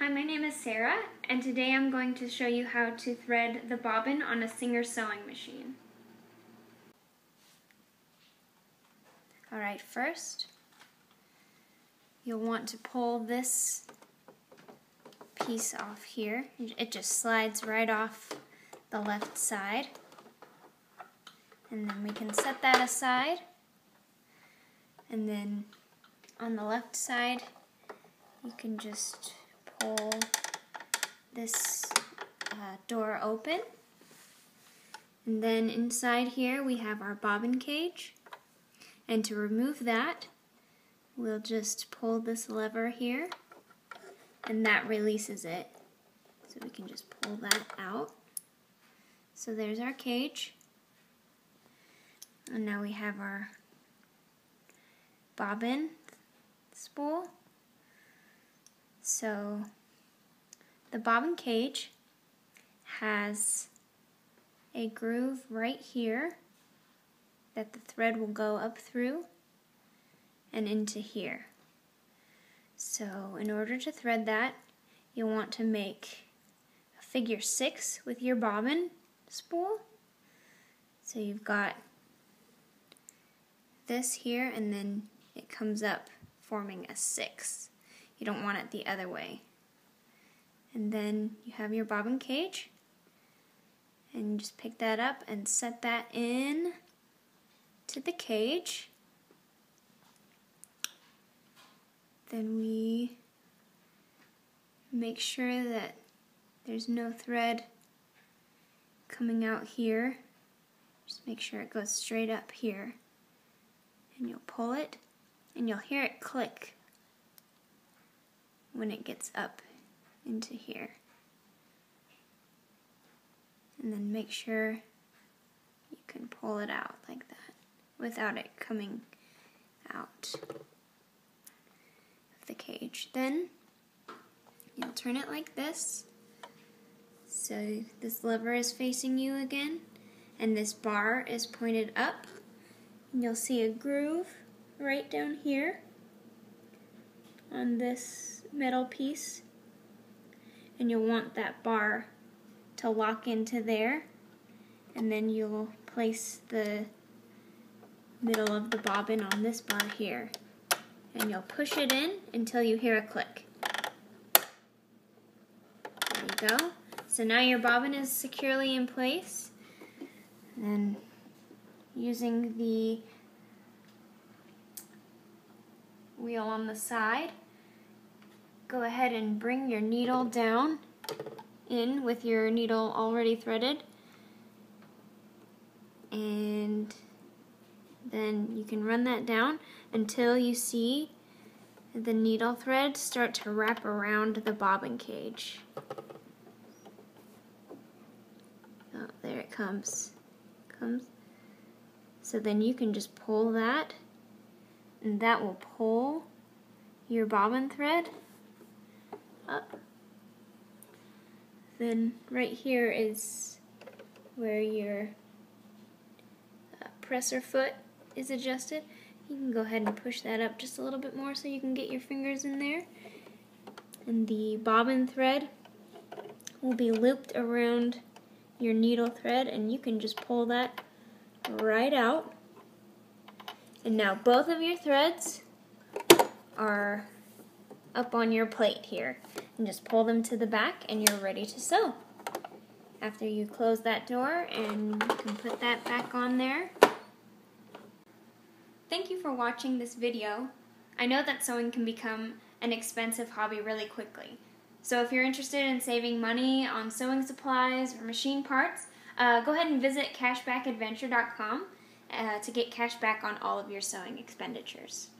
Hi, my name is Sarah, and today I'm going to show you how to thread the bobbin on a Singer sewing machine. Alright, first you'll want to pull this piece off here. It just slides right off the left side. And then we can set that aside. And then on the left side, you can just pull this door open, and then inside here we have our bobbin cage, and to remove that we'll just pull this lever here and that releases it, so we can just pull that out. So there's our cage, and now we have our bobbin spool. So the bobbin cage has a groove right here that the thread will go up through and into here. So in order to thread that, you'll want to make a figure 6 with your bobbin spool. So you've got this here, and then it comes up forming a 6. You don't want it the other way. And then you have your bobbin cage, and you just pick that up and set that in to the cage. Then we make sure that there's no thread coming out here. Just make sure it goes straight up here. And you'll pull it, and you'll hear it click when it gets up into here. And then make sure you can pull it out like that without it coming out of the cage. Then you'll turn it like this, so this lever is facing you again and this bar is pointed up, and you'll see a groove right down here on this metal piece, and you'll want that bar to lock into there, and then you'll place the middle of the bobbin on this bar here, and you'll push it in until you hear a click. There you go. So now your bobbin is securely in place, and then using the wheel on the side, go ahead and bring your needle down in with your needle already threaded, and then you can run that down until you see the needle thread start to wrap around the bobbin cage. Oh, there it comes. So then you can just pull that, and that will pull your bobbin thread up. Then right here is where your presser foot is adjusted. You can go ahead and push that up just a little bit more so you can get your fingers in there. And the bobbin thread will be looped around your needle thread, and you can just pull that right out. And now both of your threads are up on your plate here, and just pull them to the back and you're ready to sew. After you close that door, and you can put that back on there. Thank you for watching this video. I know that sewing can become an expensive hobby really quickly. So if you're interested in saving money on sewing supplies or machine parts, go ahead and visit CashbackAdventure.com to get cash back on all of your sewing expenditures.